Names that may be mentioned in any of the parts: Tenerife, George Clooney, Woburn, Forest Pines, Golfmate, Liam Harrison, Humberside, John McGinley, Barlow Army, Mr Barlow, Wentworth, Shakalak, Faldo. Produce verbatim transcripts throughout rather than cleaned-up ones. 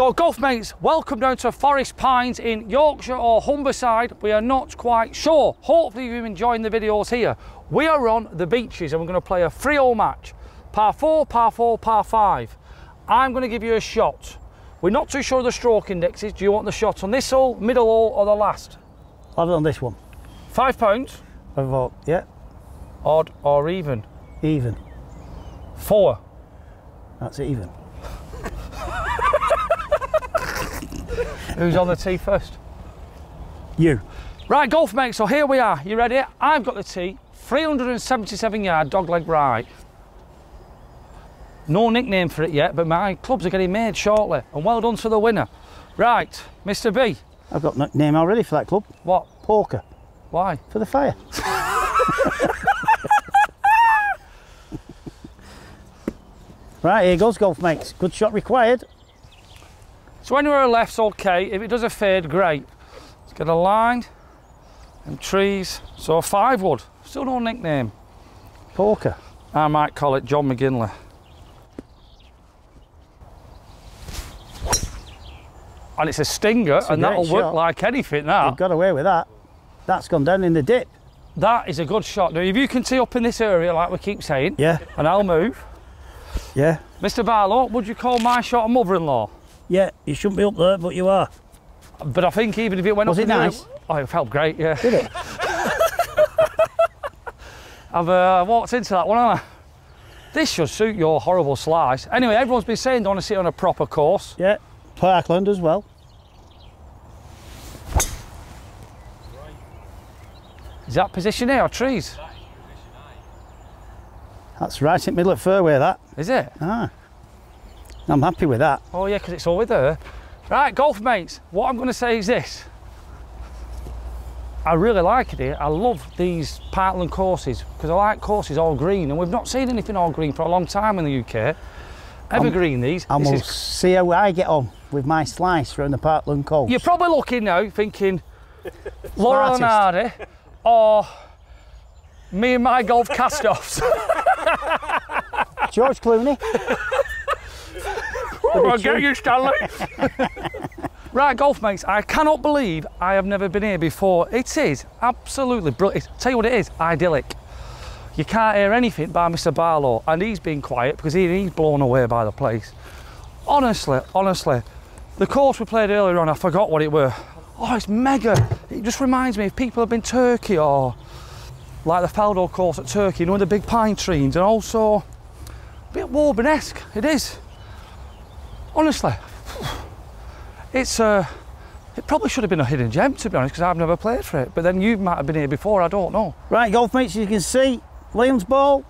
So golf mates, welcome down to Forest Pines in Yorkshire or Humberside. We are not quite sure. Hopefully you've been enjoying the videos here. We are on the beaches and we're going to play a three hole match. Par four, par four, par five. I'm going to give you a shot. We're not too sure of the stroke indexes. Do you want the shot on this hole, middle hole or the last? I'll have it on this one. Five pounds? I vote, yeah. Odd or even? Even. Four. That's even. Who's on the tee first? You. Right, golf mate, so here we are. You ready? I've got the tee. three hundred seventy-seven yard dogleg right. No nickname for it yet, but my clubs are getting made shortly. And well done to the winner. Right, Mister B. I've got a nickname already for that club. What? Poker. Why? For the fire. Right, here goes, golf mates. Good shot required. So anywhere left's okay. If it does a fade, great. Let's get a line and trees. So five wood. Still no nickname. Poker. I might call it John McGinley. And it's a stinger, it's a and that'll shot. Work like anything. That you've got away with that. That's gone down in the dip. That is a good shot. Now, if you can tee up in this area, like we keep saying, yeah, and I'll move. Yeah. Mister Barlow, would you call my shot a mother-in-law? Yeah, you shouldn't be up there, but you are. But I think even if it went was up... Was it nice? There, oh, it felt great, yeah. Did it? I've uh, walked into that one, haven't I? This should suit your horrible slice. Anyway, everyone's been saying they want to sit on a proper course. Yeah, Parkland as well. Is that position A or trees? That's right in the middle of fairway, that. Is it? Ah. I'm happy with that. Oh yeah, because it's over there. Right, golf mates, what I'm going to say is this. I really like it here. I love these Parkland courses because I like courses all green and we've not seen anything all green for a long time in the U K. Evergreen I'm, these. And this we'll is... see how I get on with my slice around the Parkland course. You're probably looking now thinking Laurel and Hardy or me and my golf cast-offs. George Clooney. Oh, I'll get you, Stanley. Right, golf mates, I cannot believe I have never been here before. It is absolutely brilliant. Tell you what it is, idyllic. You can't hear anything by Mister Barlow, and he's been quiet because he, he's blown away by the place. Honestly, honestly, the course we played earlier on, I forgot what it were. Oh, it's mega. It just reminds me if people have been Turkey or like the Faldo course at Turkey, you know, the big pine trees, and also a bit Woburn-esque, it is. Honestly, it's uh, it probably should have been a hidden gem, to be honest, because I've never played for it. But then you might have been here before, I don't know. Right, golf mates, you can see Liam's ball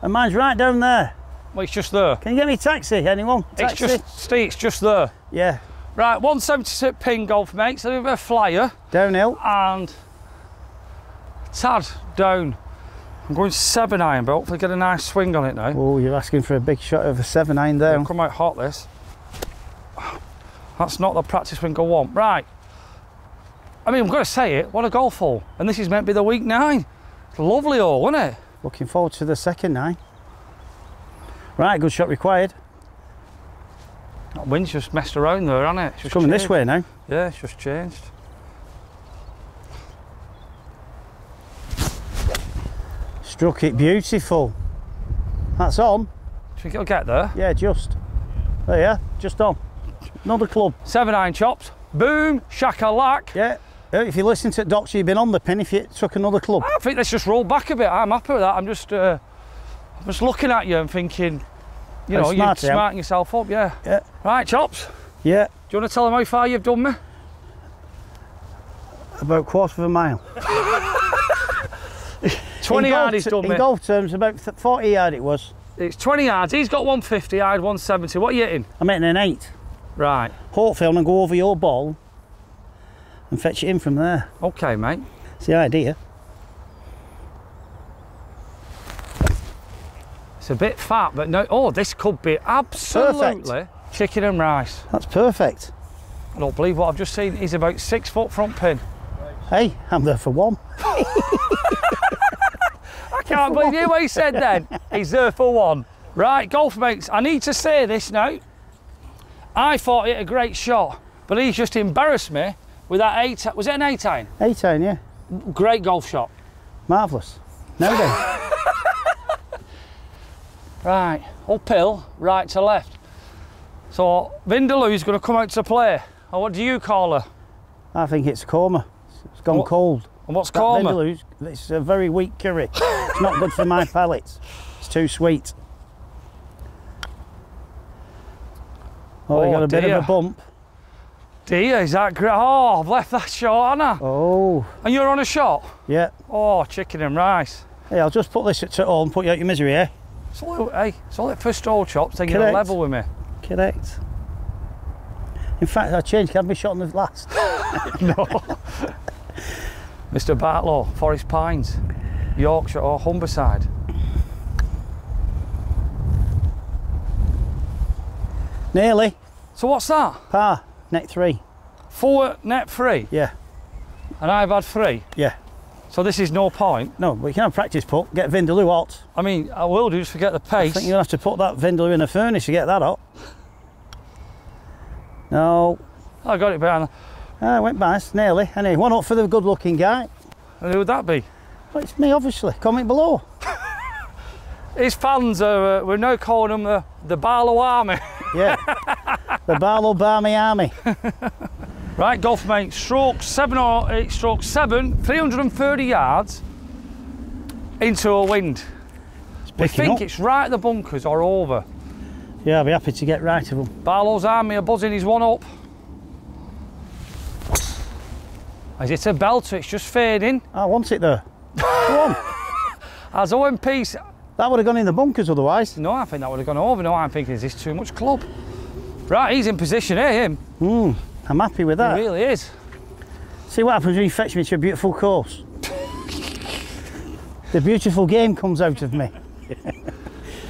and mine's right down there. Well, it's just there. Can you get me a taxi, anyone? Taxi? It's just, Steve, it's just there. Yeah. Right, one seventy-six pin, golf mates, a bit of a flyer. Downhill. And tad down. I'm going seven iron, but hopefully get a nice swing on it now. Oh, you're asking for a big shot of a seven iron there. It'll come out hot, this. That's not the practice we go on. Right. I mean, I'm going to say it, what a golf hole. And this is meant to be the week nine. It's a lovely hole, isn't it? Looking forward to the second nine. Right, good shot required. That wind's just messed around there, hasn't it? It's, it's just coming changed. This way now. Yeah, it's just changed. Struck it beautiful. That's on. Do you think it'll get there? Yeah, just. There you are, just on. Another club. Seven iron chops. Boom, shakalak. Yeah. If you listen to Doctor, you've been on the pin if you took another club. I think let's just roll back a bit. I'm happy with that. I'm just uh, I'm just looking at you and thinking, you know, you're smarting yourself up, yeah. Yeah. Right, chops. Yeah. Do you want to tell them how far you've done me? About a quarter of a mile. twenty yard he's done, mate. In golf terms, about forty yard it was. It's twenty yards. He's got one fifty, I had one seventy. What are you hitting? I'm hitting an eight. Right. Hopefully I'm going to go over your ball and fetch it in from there. OK, mate. It's the idea. It's a bit fat, but no... Oh, this could be absolutely perfect. Chicken and rice. That's perfect. I don't believe what I've just seen. He's about six foot front pin. Hey, I'm there for one. I can't believe you what he said then. He's there for one. Right, golf mates, I need to say this now. I thought it a great shot, but he's just embarrassed me with that eight. Was it an eight iron? Eight iron, yeah. Great golf shot. Marvellous. No doubt. Right, uphill, right to left. So Vindaloo's going to come out to play. Or what do you call her? I think it's korma. It's gone what? Cold. And what's that korma? Vindaloo's, it's a very weak curry. It's not good for my palate. It's too sweet. Oh, oh, we got a dear. bit of a bump. Dear, is that great? Oh, I've left that short, haven't I? Oh. And you're on a shot? Yeah. Oh, chicken and rice. Hey, I'll just put this at home, put you out your misery here. It's all, hey, it's all that first hole chops, then you're level with me. Correct. In fact, I changed, can I be shot on the last? No. Mister Barlow, Forest Pines, Yorkshire or Humberside. Nearly. So what's that? Par, net three. Four, net three? Yeah. And I've had three? Yeah. So this is no point? No, but you can have practice putt, get Vindaloo hot. I mean, I will do, just forget the pace. I think you'll have to put that Vindaloo in a furnace to get that hot. No. I got it behind. I went by, nearly. Anyway, one up for the good looking guy. And who would that be? Well, it's me, obviously. Comment below. His fans are, uh, we're now calling them the, the Barlow Army. Yeah, the Barlow Barmy Army. Right, golf mate, stroke seven or eight, stroke seven, three hundred and thirty yards into a wind. We think up. It's right at the bunkers or over. Yeah, I'll be happy to get right of them. Barlow's Army are buzzing, he's one up. Is it a belter? It's just fading. I want it there. Come on. As Owen Peace. That would have gone in the bunkers otherwise. No, I think that would have gone over. No, I'm thinking, is this too much club? Right, he's in position, eh, him? Mm, I'm happy with that. He really is. See what happens when you fetch me to a beautiful course. The beautiful game comes out of me.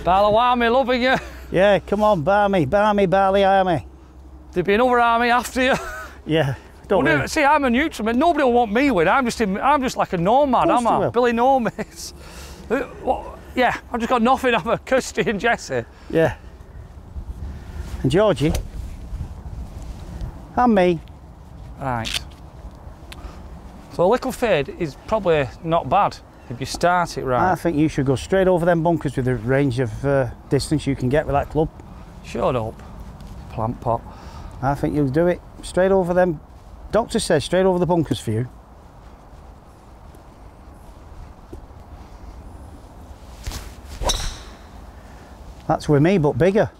Barlow Army loving you. Yeah, come on, Barmy, Barmy, Barley Army. There'd be another army after you. Yeah, don't well, no, see, I'm a neutral, but nobody will want me win. I'm just, in, I'm just like a nomad, am I? Will. Billy Nomads. What? Yeah, I've just got nothing over Kirsty and Jesse. Yeah. And Georgie. And me. Right. So a little fade is probably not bad if you start it right. I think you should go straight over them bunkers with the range of uh, distance you can get with that club. Shut up, plant pot. I think you'll do it straight over them. Doctor says straight over the bunkers for you. That's with me, but bigger.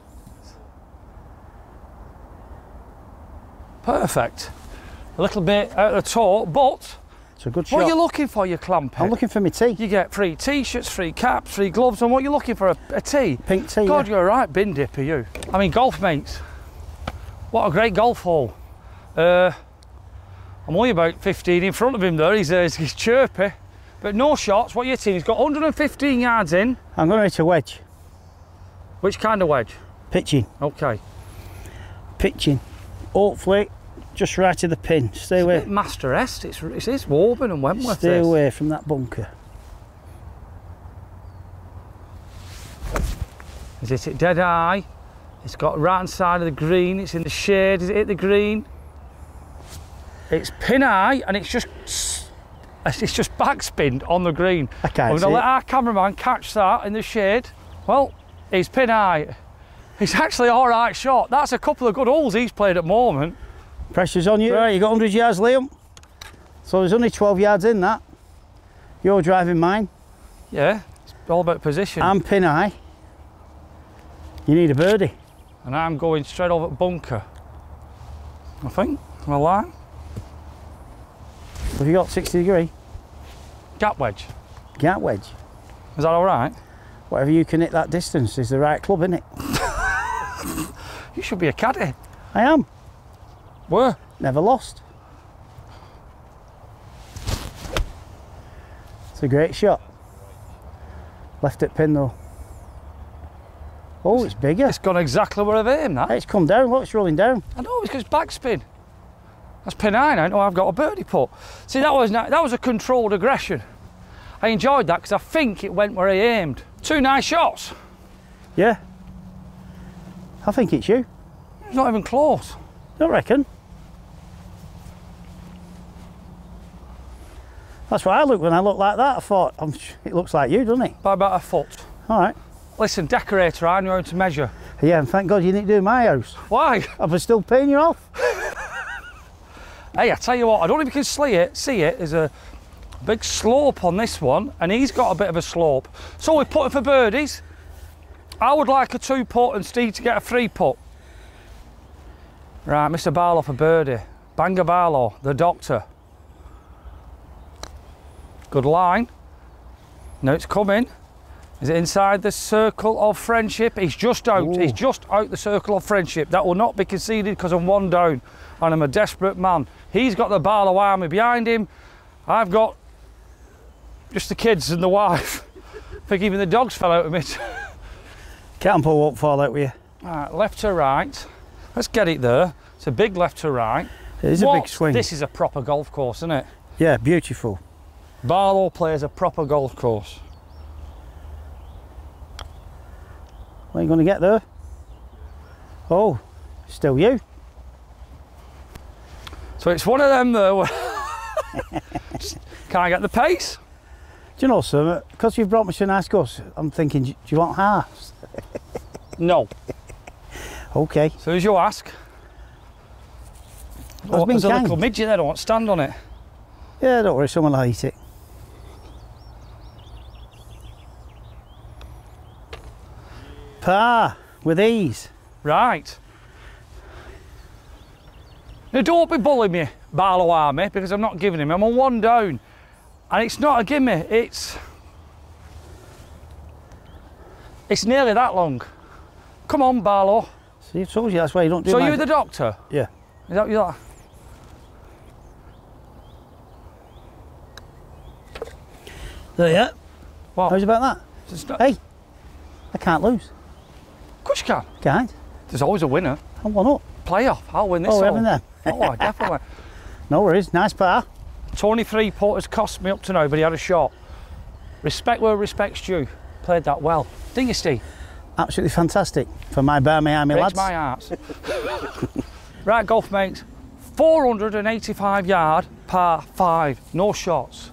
Perfect. A little bit out of the toe, but... It's a good shot. What are you looking for, you clampet? I'm looking for my tee. You get free T-shirts, free caps, free gloves, and what are you looking for? A, a tee? Pink tee, God, yeah. You're a right bin dipper, you. I mean, golf mates. What a great golf hole. Uh, I'm only about fifteen in front of him, though. He's, uh, he's chirpy. But no shots. What are you hitting? He's got one hundred and fifteen yards in. I'm going to hit a wedge. Which kind of wedge? Pitching. Okay. Pitching. Hopefully, just right of the pin. Stay it's away. It's master-esque. It's, it's, it's Woburn and Wentworth. Stay is. away from that bunker. Is it at dead eye? It's got right hand side of the green. It's in the shade. Is it hit the green? It's pin eye, and it's just it's just backspinned on the green. I can't We're see gonna it. let our cameraman catch that in the shade. Well. He's pin high. He's actually all right shot. That's a couple of good holes he's played at the moment. Pressure's on you. Right, you got one hundred yards, Liam. So there's only twelve yards in that. You're driving mine. Yeah, it's all about position. I'm pin high. You need a birdie. And I'm going straight over the bunker. I think, am I lying? Have you got sixty degree? Gap wedge. Gap wedge. Is that all right? Whatever you can hit that distance is the right club, isn't it? You should be a caddy. I am. Where? Never lost. It's a great shot. Left at pin though. Oh, it's bigger. It's gone exactly where I've hit him, that. It's come down, look, it's rolling down. I know, it's because backspin. That's pin nine, I know I've got a birdie putt. See, that was, that was a controlled aggression. I enjoyed that because I think it went where he aimed. Two nice shots. Yeah. I think it's you. He's not even close. Don't reckon. That's what I look when I look like that. I thought, I'm, it looks like you, doesn't it? By about a foot. All right. Listen, decorator, I know how to measure. Yeah, and thank God you didn't do my house. Why? I'm still paying you off. Hey, I tell you what, I don't know if you can see it, see it, there's a big slope on this one, and he's got a bit of a slope. So we're putting for birdies. I would like a two putt and Steve to get a three putt. Right, Mister Barlow for birdie. Banger Barlow, the doctor. Good line. Now it's coming. Is it inside the circle of friendship? He's just out. Ooh. He's just out the circle of friendship. That will not be conceded because I'm one down and I'm a desperate man. He's got the Barlow Army behind him. I've got just the kids and the wife. I think even the dogs fell out of it. Campo won't fall out with you. All right, left to right. Let's get it there. It's a big left to right. It is what? A big swing. This is a proper golf course, isn't it? Yeah, beautiful. Barlow plays a proper golf course. What are you going to get there? Oh, still you. So it's one of them there. Can I get the pace? Do you know, sir, because you've brought me some nice course, I'm thinking, do you want halves? No. Okay. So as you ask. Oh, there's kind. A little midget there, I won't stand on it. Yeah, don't worry, someone will eat it. Par, with ease. Right. Now don't be bullying me, Barlow Army, because I'm not giving him. I'm on one down. And it's not a gimme, it's... It's nearly that long. Come on, Barlow. See, I told you, that's why you don't do so my... So you're the doctor? Yeah. Is that what you're... There you are. What? How's about that? Not... Hey, I can't lose. Of course you can. Can't. There's always a winner. I won up. Playoff. I'll win this. Oh, haven't there? Oh, definitely. No worries. Nice par. twenty-three putt has cost me up to now, but he had a shot. Respect where respect's due. Played that well. Didn't you, Steve? Absolutely fantastic for my Barlow Army lads. My heart. Right, golf mates. four hundred eighty-five yard par five. No shots.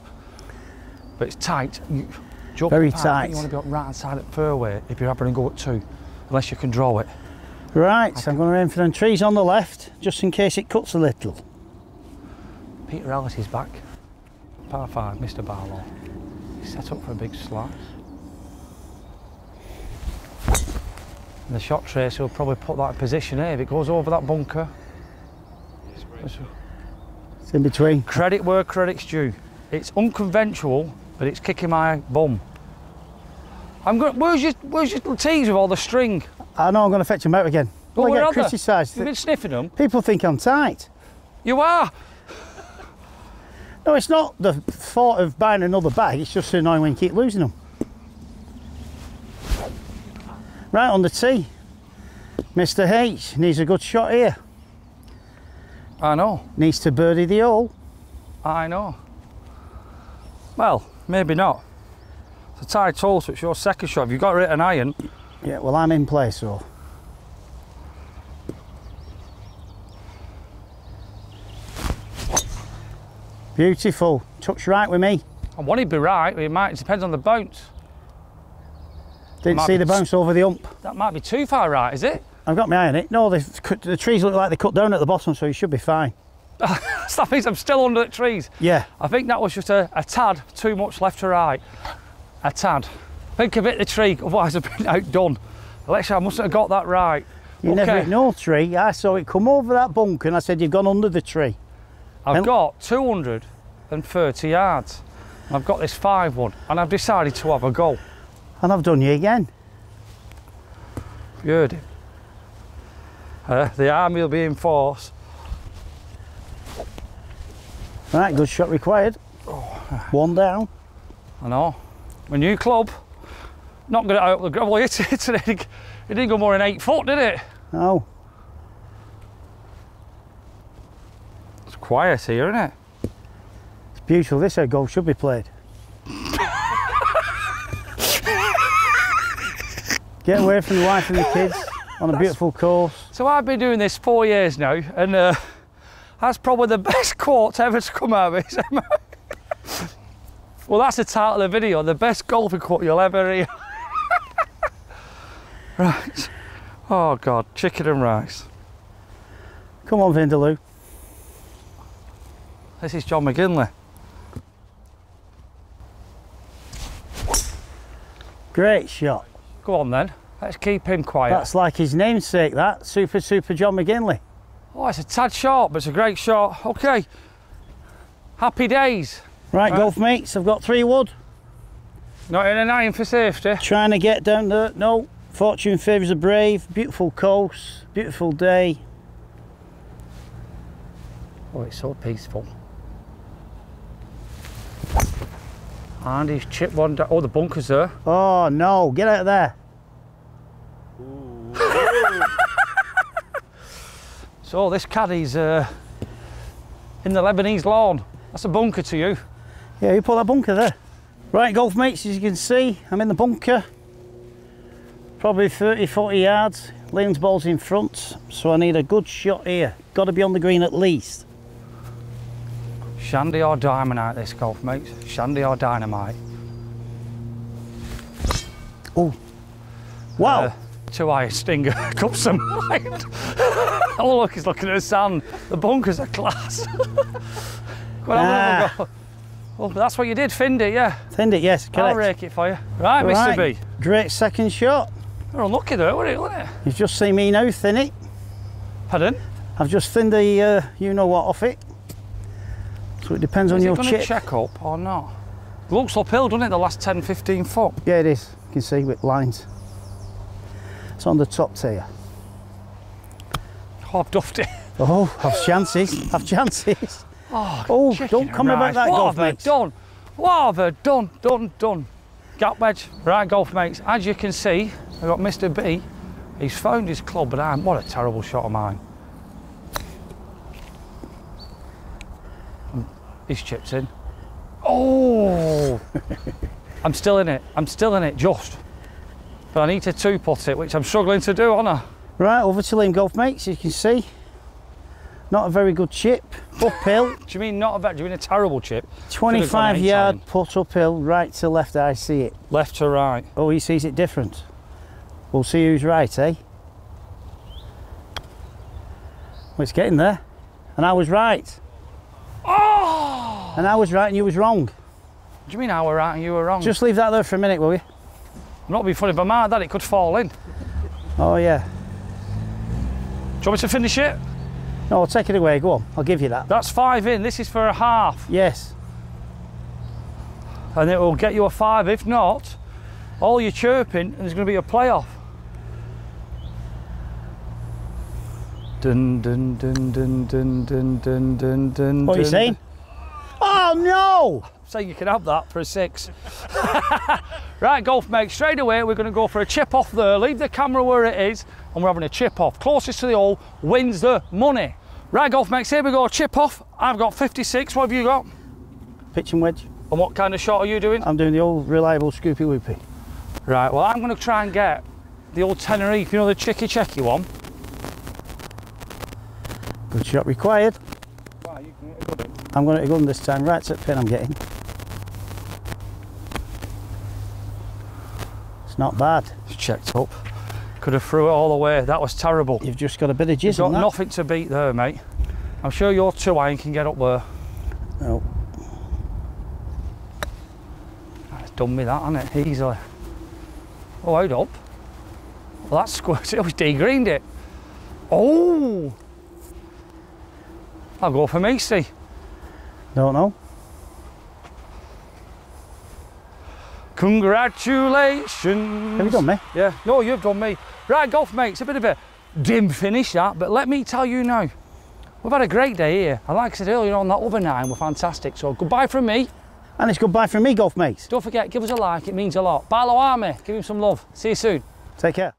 But it's tight. You jump very apart. Tight. You want to be on the right side at fairway if you're happy to go at two, unless you can draw it. Right, so I'm going to aim for them trees on the left, just in case it cuts a little. Peter Ellis is back. Par five, Mister Barlow. He's set up for a big slice. And the shot tracer will probably put that in position here. If it goes over that bunker, it's, it's in between. Credit where credit's due. It's unconventional, but it's kicking my bum. I'm going. Where's your Where's your tees with all the string? I know I'm going to fetch them out again. Well, well, I get criticised. You've been sniffing them. People think I'm tight. You are. No, it's not the thought of buying another bag. It's just annoying when you keep losing them. Right on the tee, Mister H needs a good shot here. I know. Needs to birdie the hole. I know. Well, maybe not. It's a tight hole, so it's your second shot. If you've got an iron. Yeah, well, I'm in play, so. Beautiful. Touch right with me. I want it to be right, but it might. It depends on the bounce. Didn't see the bounce over the hump. That might be too far right, is it? I've got my eye on it. No, cut, the trees look like they cut down at the bottom, so you should be fine. That means I'm still under the trees. Yeah. I think that was just a, a tad too much left to right. A tad. Think a bit the tree, otherwise I've been outdone. Alexa, I mustn't have got that right. You okay. Never hit no tree. I saw it come over that bunker and I said, you've gone under the tree. I've and got two hundred thirty yards. And I've got this five one and I've decided to have a go. And I've done you again. You heard it. Uh, the army will be in force. Right, good shot required. Oh. One down. I know. My new club. Not going to out the gravel. Well, it, it, it didn't go more than eight foot, did it? No. It's quiet here, isn't it? It's beautiful. This head golf should be played. Get away from the wife and the kids on a beautiful course. So I've been doing this four years now, and uh, that's probably the best quote ever to come out of it. Well, that's the title of the video, the best golfing quote you'll ever hear. Right. Oh God, chicken and rice. Come on, Vindaloo. This is John McGinley. Great shot. Go on then. Let's keep him quiet. That's like his namesake, that. Super, super John McGinley. Oh, it's a tad short, but it's a great shot. Okay. Happy days. Right, right. Golf mates, I've got three wood. Not in a nine for safety. Trying to get down there. No. Fortune favours the brave. Beautiful coast. Beautiful day. Oh, it's so peaceful. And he's chipped one down. Oh, the bunker's there. Oh, no. Get out of there. So this caddy's uh, in the Lebanese lawn. That's a bunker to you. Yeah, you put that bunker there. Right, golf mates, as you can see, I'm in the bunker. Probably thirty, forty yards. Liam's ball's in front, so I need a good shot here. Got to be on the green at least. Shandy or dynamite this, golf mates. Shandy or dynamite. Oh. Wow. Uh, Two eye stinger, cup some mind. Oh look, he's looking at the sand. The bunkers are class. Go on, ah. go. Well, that's what you did, thinned it, yeah. Thinned it, yes, correct. I'll rake it for you. Right, right. Mister B. Great second shot. You're unlucky though, weren't it, wasn't it? You've just seen me now thin it. Pardon? I've just thinned the uh, you know what off it. So it depends is on it your chip. Is it going to check up or not? It looks uphill, doesn't it, the last ten, fifteen foot? Yeah, it is. You can see with lines. It's on the top tier. Oh, I've duffed it. Oh, have chances, have chances. Oh, oh don't come about that, golf mates. What have they done? What have they done, done, done? Gap wedge. Right, golf mates, as you can see, I've got Mister B. He's found his club, but I'm, what a terrible shot of mine. He's chipped in. Oh! I'm still in it, I'm still in it, just. But I need to two-putt it, which I'm struggling to do, aren't I? Right, over to Liam, golf mates, as you can see. Not a very good chip, uphill. Do you mean not a bad, do you mean a terrible chip? twenty-five yard putt uphill, right to left, I see it. Left to right. Oh, he sees it different. We'll see who's right, eh? Well, it's getting there. And I was right. Oh! And I was right and you was wrong. Do you mean I were right and you were wrong? Just leave that there for a minute, will you? Not be funny, but my that it could fall in. Oh yeah. Do you want me to finish it? No, I'll take it away. Go on, I'll give you that. That's five in. This is for a half. Yes. And it will get you a five. If not, all your chirping, and there's going to be a playoff. Dun dun dun dun dun dun dun dun dun. What are you saying? Oh no! Saying you can have that for a six. Right, golf mate, straight away we're going to go for a chip off there. Leave the camera where it is and we're having a chip off. Closest to the hole wins the money. Right, golf mates, here we go, chip off. I've got fifty-six. What have you got? Pitch and wedge. And what kind of shot are you doing? I'm doing the old reliable scoopy whoopy. Right, well I'm going to try and get the old Tenerife, you know, the chicky checky one. Good shot required. Wow, you can hit a good one. I'm going to hit a good one this time. Right to the pin I'm getting. Not bad. It's checked up. Could have threw it all away. That was terrible. You've just got a bit of jizz. You've got on that. Nothing to beat there, mate. I'm sure your two iron can get up there. No. That's done me that, hasn't it? Easily. Oh, hold up. Well, that squirted. It was de-greened it. Oh. I'll go for Macy. Don't know. Congratulations. Have you done me? Yeah. No, you've done me. Right, golf mates, a bit of a dim finish that, but let me tell you now, we've had a great day here. And like I said earlier on, that other nine were fantastic. So goodbye from me. And it's goodbye from me, golf mates. Don't forget, give us a like, it means a lot. Barlow Army, give him some love. See you soon. Take care.